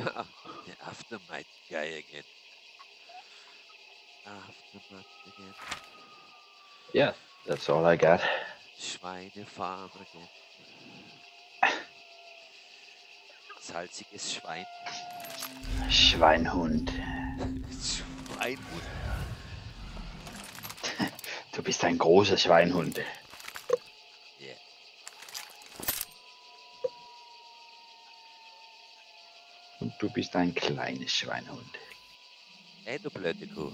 The aftermath guy again. Aftermath again. Yeah, that's all I got. Schweinefarm again. Salziges Schwein. Schweinhund. Schweinhund. Du bist ein großer Schweinhund. Yeah. Und du bist ein kleines Schweinhund. Ey, du blöde Kuh.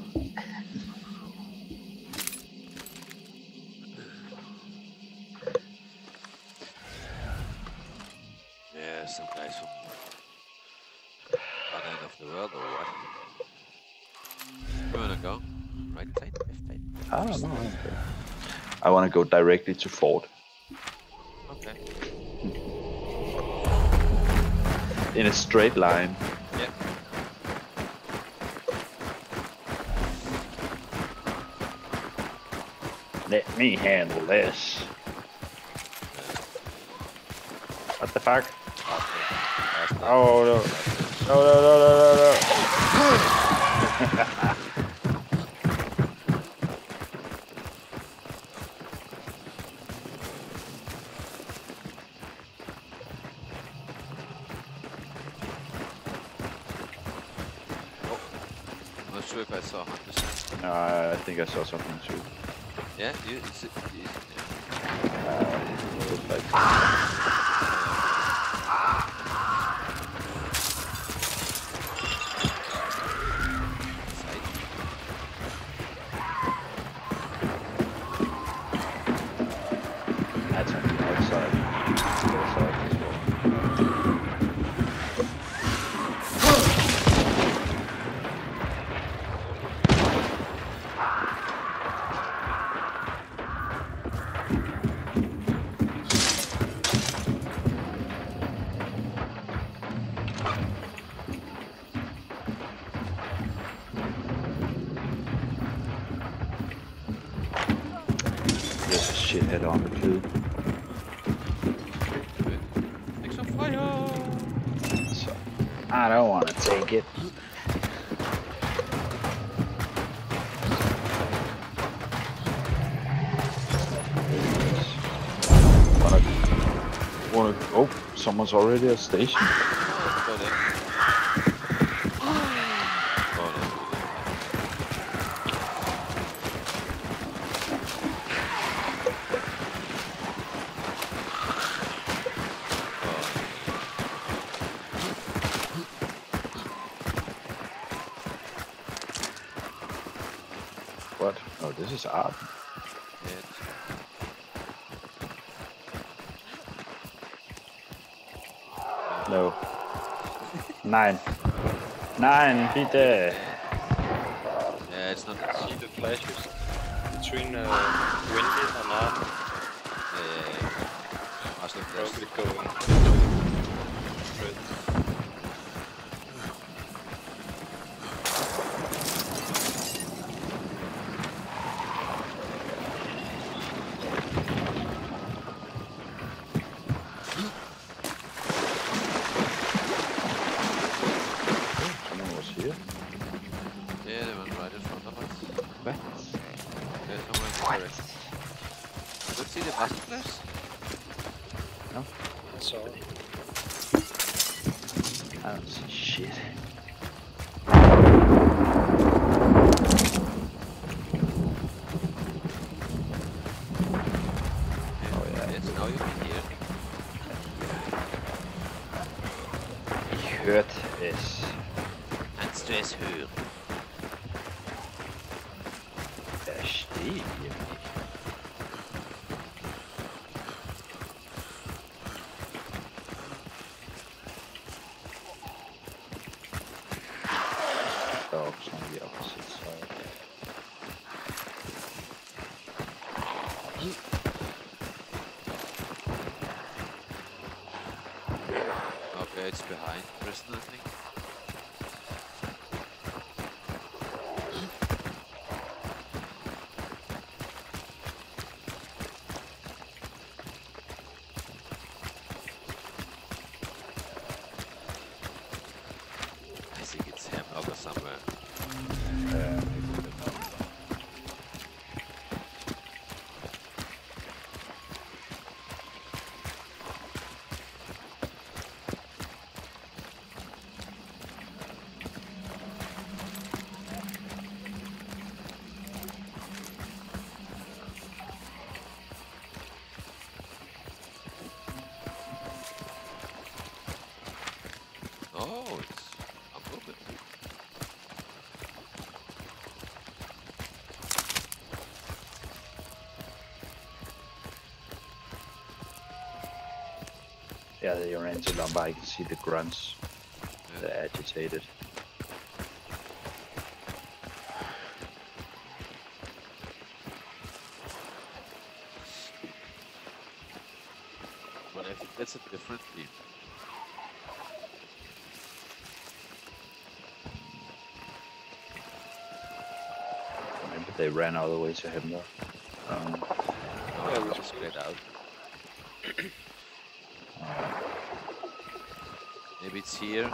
Yeah, some guys from one end of the world or what? Where wanna go? Right side, left side? I don't know. Okay. I want to go directly to Ford. Okay. In a straight line. Yeah. Let me handle this. What the fuck? Okay. Oh no. No, no, no, no, no, no. I think I saw something too. Yeah, you see. That's on the outside. Head on the tube. Make some fire! So, I don't want to take it. Oh, someone's already at station. Up. Yeah. No. Nein. Nein, bitte. Yeah, it's not. See the flashes between windy and up. Yeah. Must have probably going straight. It's behind prison, I think. gather your anti lumber. I can see the grunts. Yeah. They're agitated. But I think that's a different team. Maybe they ran all the way to him though. Yeah, we just spread out. Maybe it's here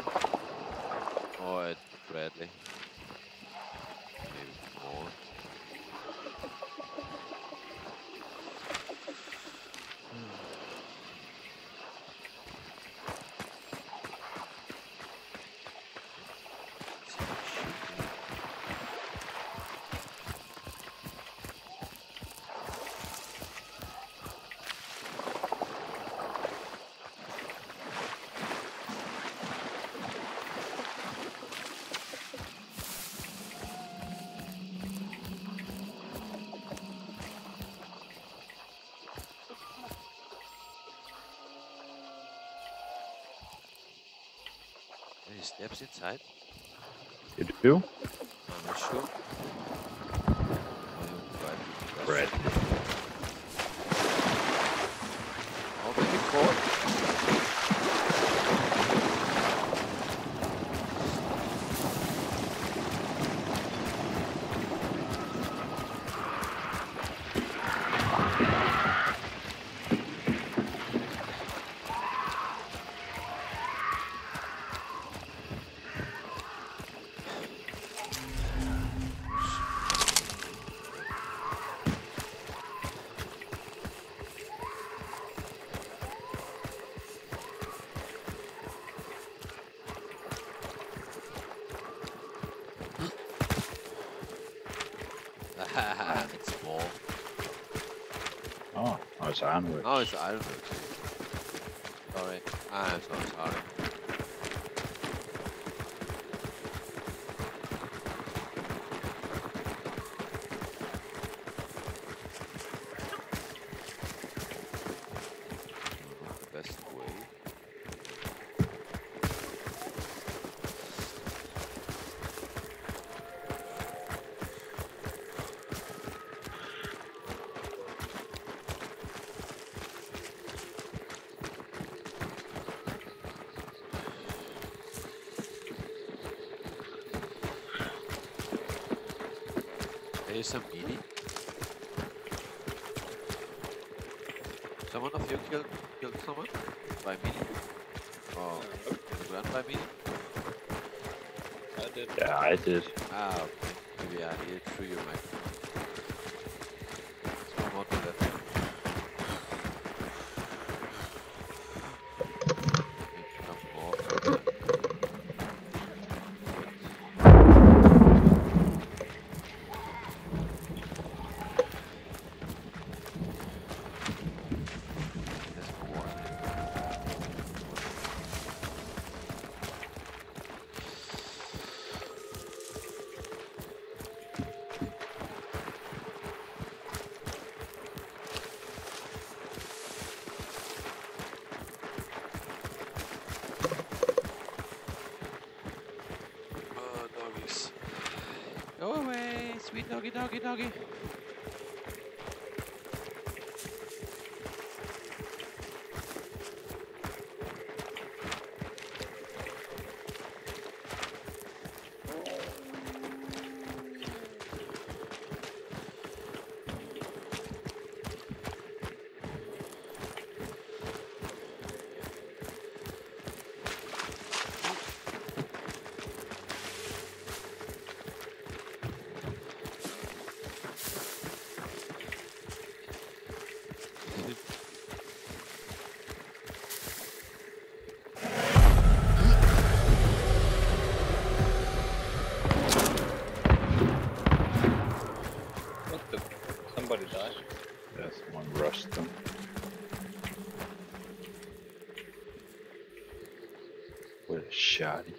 or at Bradley. Maybe more. Steps inside. You do? I'm not sure. Bread. Oh, maybe caught. It's ironworks. Oh, it's ironworks. Sorry, I'm so sorry. Some meaty. Someone of you killed someone by meaty? Oh, you ran by meaty? I did. Yeah, I did. Ah, okay. Maybe I hear through your microphone. So I'm not with that. Need to come more. Doggy, doggy. Shoddy.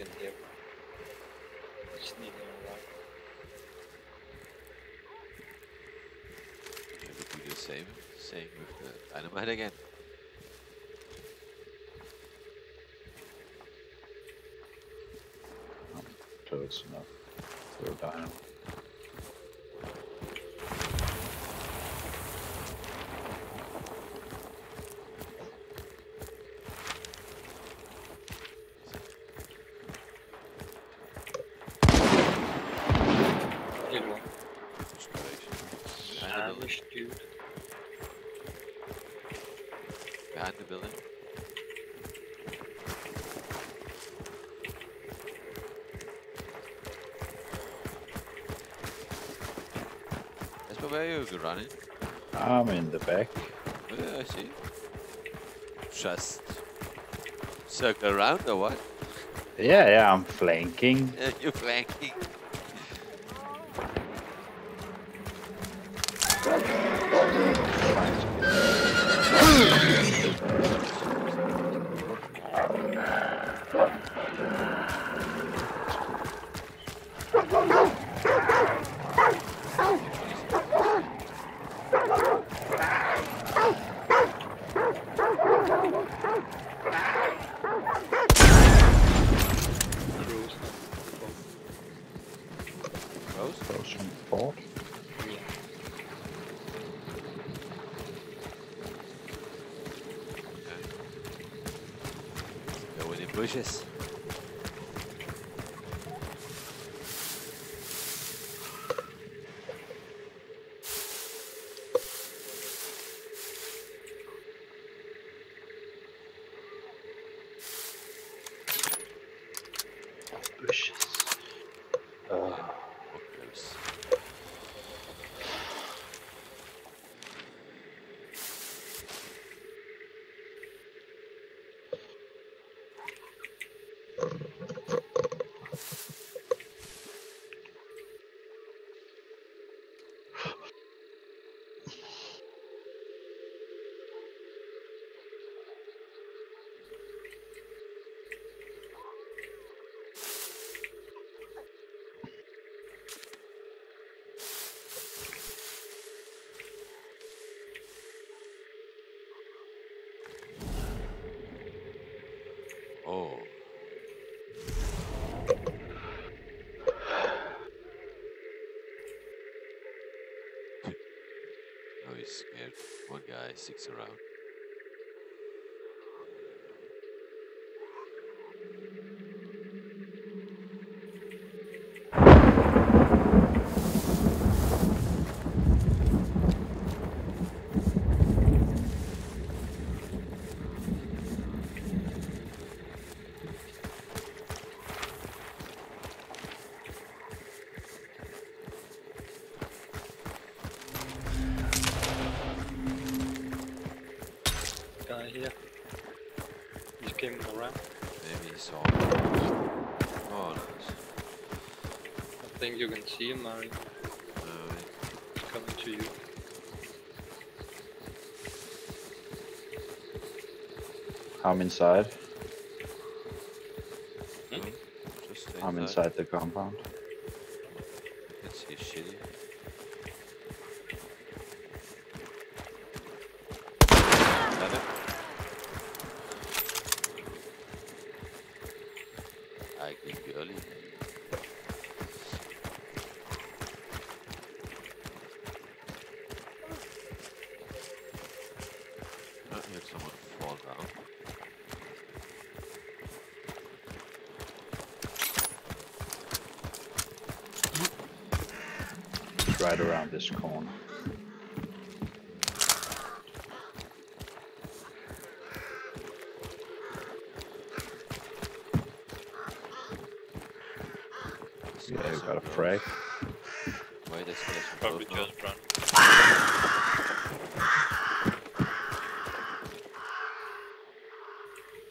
in here. I just need him alive. Yeah, but do the same thing with the dynamite again. So it's enough for a dynamite. Running. I'm in the back. Yeah, I see. Just circle around or what? Yeah, yeah, I'm flanking. You're flanking. Bushes. Bushes. Scared. One guy, six around. Here. He's came around. Maybe he saw him. Oh, nice. I think you can see him, Mari. He's coming to you. I'm inside. Hmm? I'm inside the compound. I can see shitty. Right around this corner. Yeah, you got a frag. Wait, this guy's probably just run.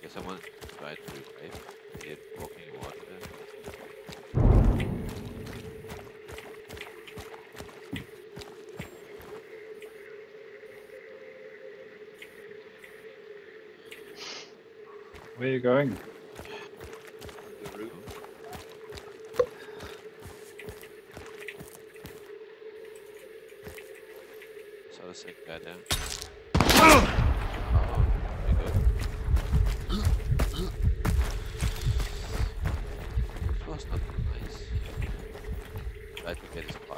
Yeah, someone tried to revive. They are walking water. Where are you going? The roof. Goddamn. Oh, it was not nice. Try to get his partner. Get his box.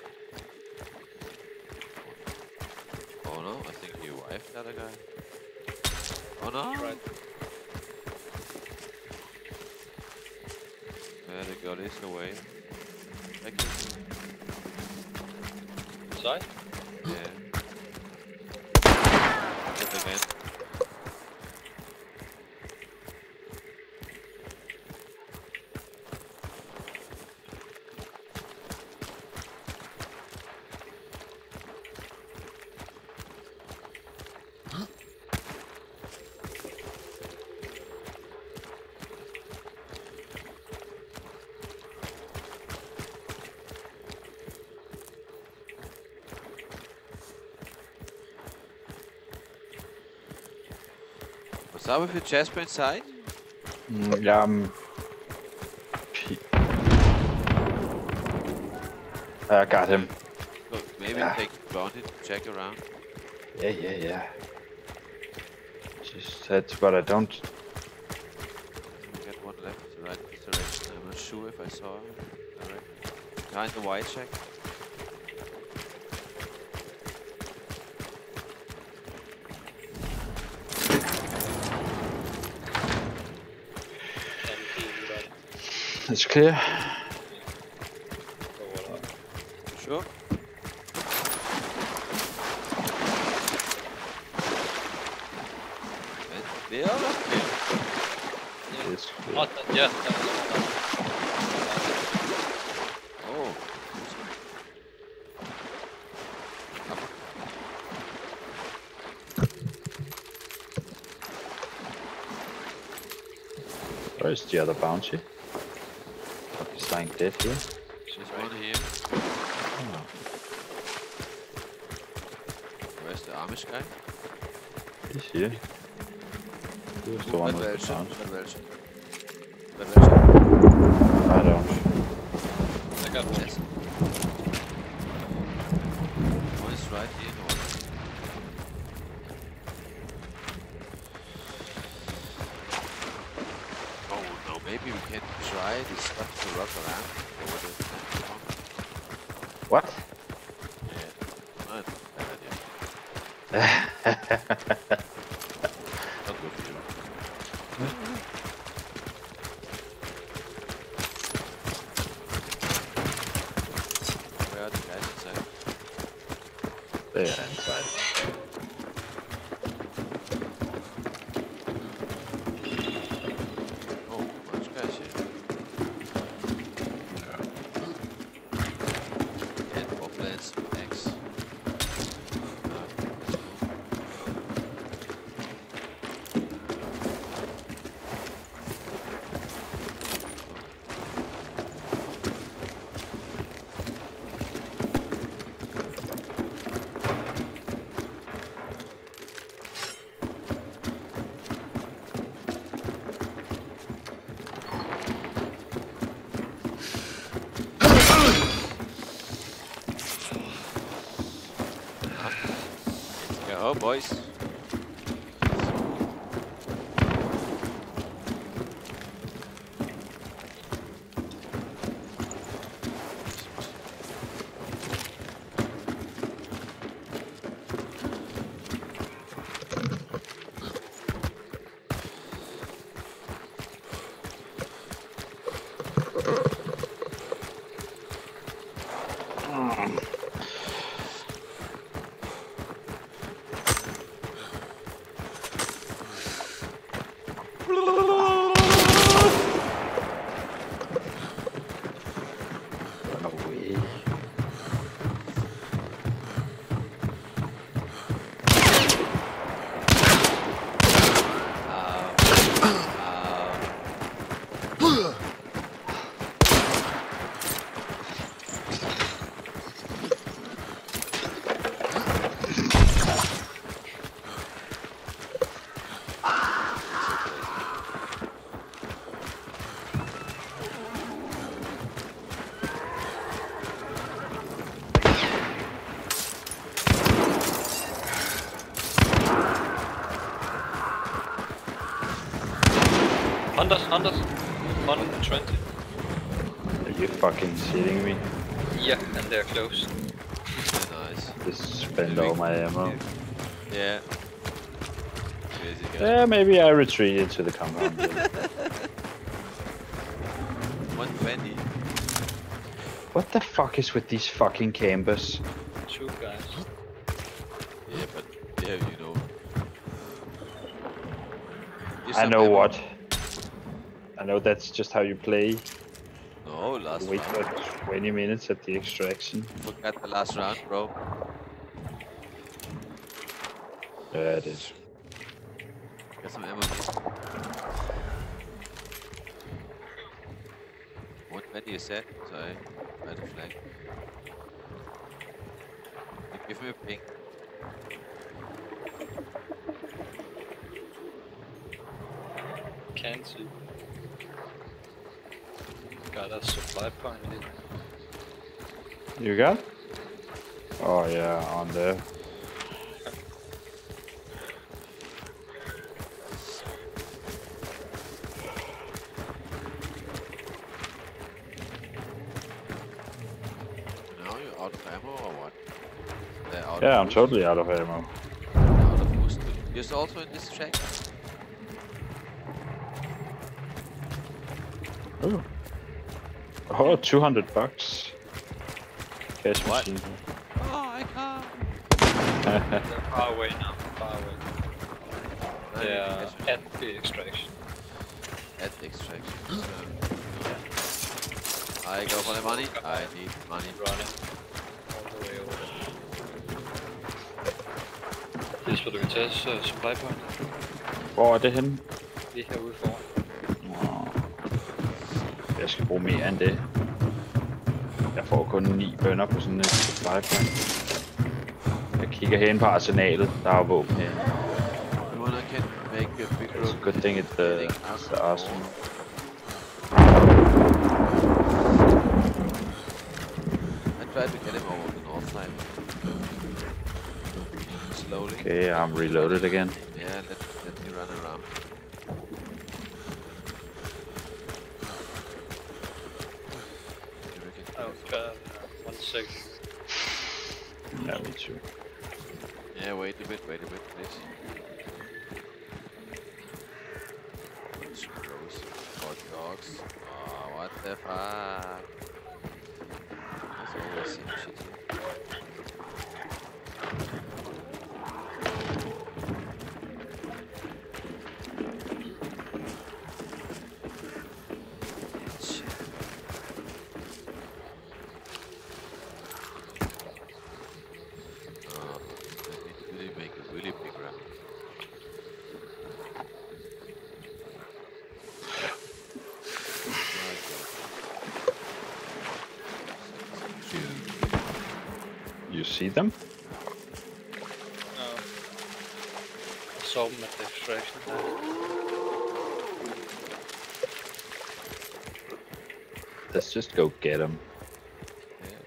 Oh no, I think you wiped that guy. Oh no! Right. Yeah, the god is away. Side? Yeah. Good again. What's up with your Yasper inside? Yeah, I got him. Look, maybe take advantage, check around. Yeah. Just that's what I don't. I got one left, right direction. I'm not sure if I saw him. Right. Behind the white check. It's clear. Sure. It's clear. It's clear. Oh, yeah. Oh. Where is the other bounty? Like dead here. There's one here. Oh. Where's the Amish guy? He's here. Who's the one with the bounce? I don't. I got one. Yes. One is right here. Maybe we can try this stuff to rock around. What? Yeah, not a bad idea. Not good for you. Where are the guys inside? They are inside. Oh, boys. Hunters, 120. Are you fucking shitting me? Yeah, and they're close. Yeah, nice. Just spend all my ammo. Yeah. Yeah, maybe I retreat into the compound. 120. What the fuck is with these fucking campers? Two guys. Yeah, but there you know. I know ammo. What. I know that's just how you play. No, last round. Wait for 20 minutes at the extraction. Look at the last round, bro. Yeah, it is. Get some ammo. What menu is that? Sorry, I had a flag. Give me a ping. Can't see. Got a supply point in. You got? Oh yeah, on there. Yeah, I'm totally out of ammo. Out of boost. You're also in this track. Oh. Oh, $200. Cash machine. Oh, I can't. Far away now. Far away. Yeah, at the extraction. At the extraction. Yeah. I go for the money. I need money. Running. All the way over. Hvor du kan tage supply point. Hvor er det henne? Lige herude foran. Jeg skal bruge mere end det. Jeg får kun 9 bønder på sådan en supply point. Jeg kigger hen på arsenalet. Der er våben her. It's a good thing it's the arsenal. I tried to get him over the north side. Okay, I'm reloaded again. Yeah, let me run around. I've got 1 second. Yeah, me too. Yeah, wait a bit, please. Hot dogs. Oh, what the fuck? That's always some shit here. See them? No. I saw them at the extraction. Let's just go get them. Yeah.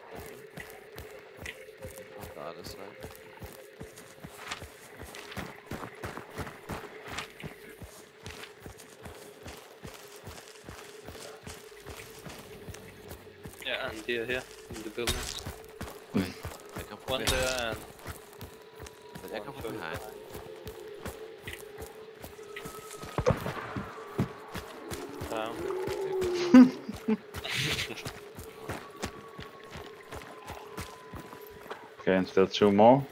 On the other side. Yeah, and they are here in the buildings. One there and... I come from behind. Down. Okay, and still 2 more.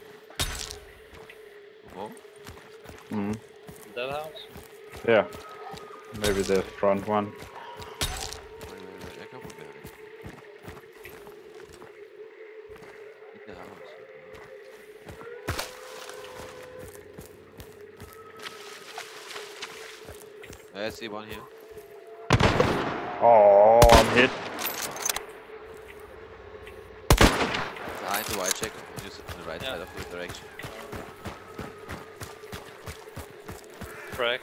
More? Mm-hmm. That house? Yeah. Maybe the front one. I see one here. Oh, I'm hit. Behind the white check, just on the right side of the direction. Frag.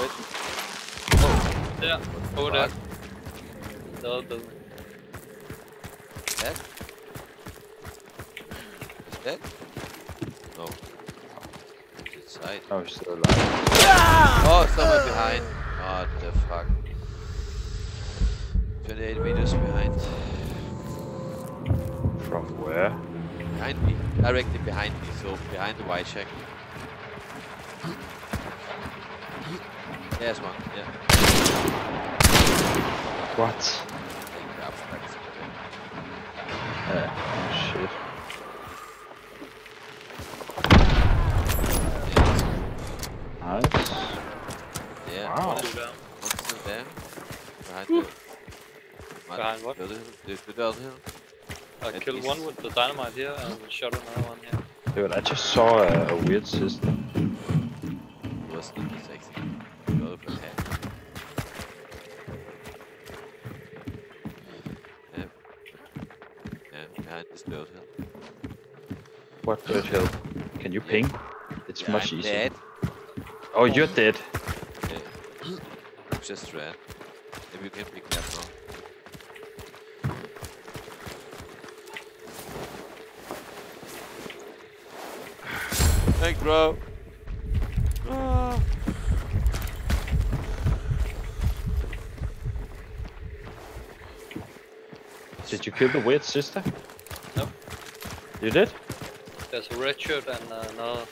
Wait. Oh, yeah. Over there. Double. Dead? Is dead? No. Inside. Oh, she's still alive. Oh, someone behind. What the fuck? 28 meters behind. From where? Behind me. Directly behind me, so behind the Y check. There's one, yeah. What? Shit. Nice. Yeah, wow. One is down. One's still there. Behind you. Behind what? The building hill. I killed one with the dynamite here and shot another one here. Dude, I just saw a weird system. It was not sexy. Behind this build hill. What build hill? Can you ping? It's much I'm easier. Dead. Oh, you're dead. Yeah. Just ran. If you can pick that now. Thanks, bro. Oh. Did you kill the weird sister? No. You did? There's a red shirt and another.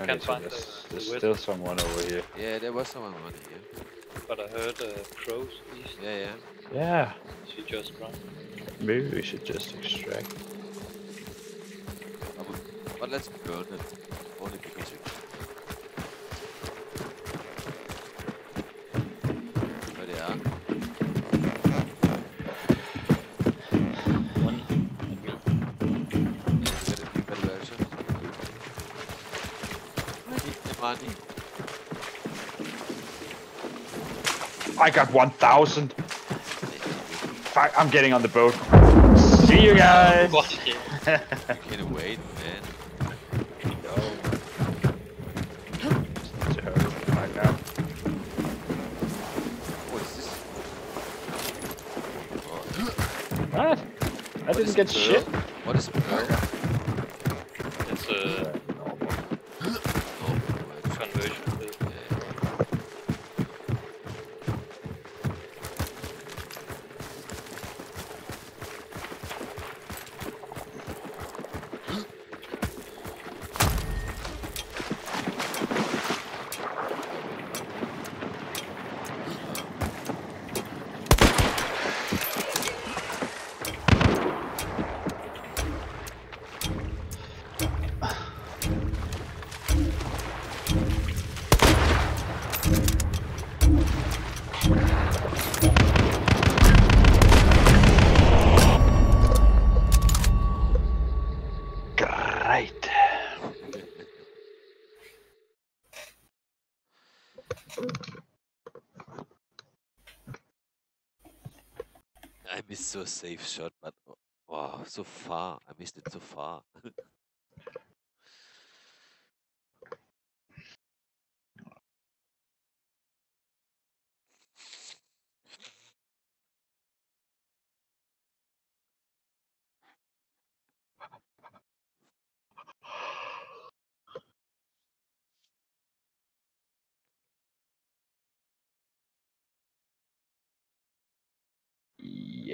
I can't find it. There's still someone over here. Yeah, there was someone over here. But I heard crows east. Yeah. She just ran. Maybe we should just extract. But let's burn it, only because we can. There they are. One. I got 1,000. Fuck, I'm getting on the boat. See you guys. You can't wait, man. I didn't get shit. What is it? It's a normal conversion. I missed so safe shot, but wow, so far. I missed it so far.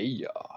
Yeah.